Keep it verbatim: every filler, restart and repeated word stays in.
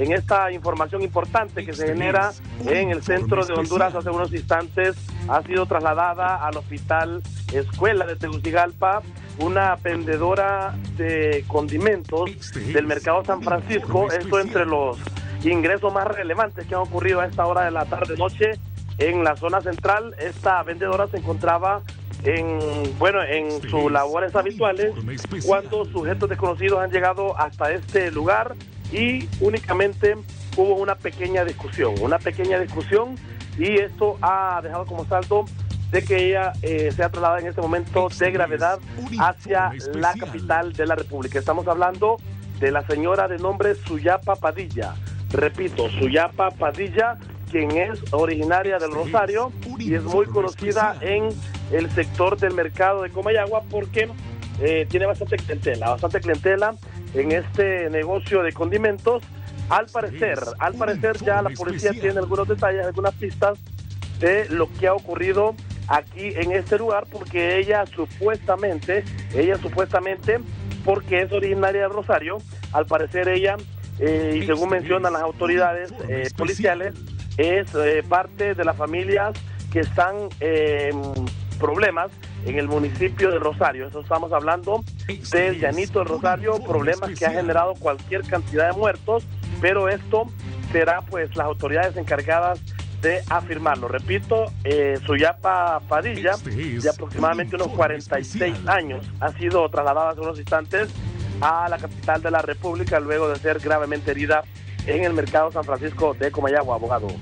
en esta información importante que se genera en el centro de Honduras hace unos instantes. Ha sido trasladada al hospital Escuela de Tegucigalpa una vendedora de condimentos del mercado San Francisco, esto entre los ingresos más relevantes que han ocurrido a esta hora de la tarde-noche en la zona central. Esta vendedora se encontraba en bueno en sus labores habituales cuando sujetos desconocidos han llegado hasta este lugar y únicamente hubo una pequeña discusión, una pequeña discusión y esto ha dejado como saldo de que ella eh, sea trasladada en este momento de gravedad hacia la capital de la República. Estamos hablando de la señora de nombre Suyapa Padilla, repito, Suyapa Padilla, quien es originaria del Rosario y es muy conocida en el sector del mercado de Comayagua porque eh, tiene bastante clientela, bastante clientela en este negocio de condimentos. Al parecer, al parecer ya la policía tiene algunos detalles, algunas pistas de lo que ha ocurrido aquí en este lugar, porque ella supuestamente, ella supuestamente, porque es originaria de Rosario, al parecer ella, eh, y según mencionan las autoridades eh, policiales, es eh, parte de las familias que están eh, problemas en el municipio de Rosario. Eso estamos hablando del llanito de Rosario, problemas que ha generado cualquier cantidad de muertos, pero esto será pues las autoridades encargadas de afirmarlo. Repito, eh, Suyapa Padilla, de aproximadamente unos cuarenta y seis años, ha sido trasladada hace unos instantes a la capital de la República luego de ser gravemente herida en el mercado San Francisco de Comayagua, abogado.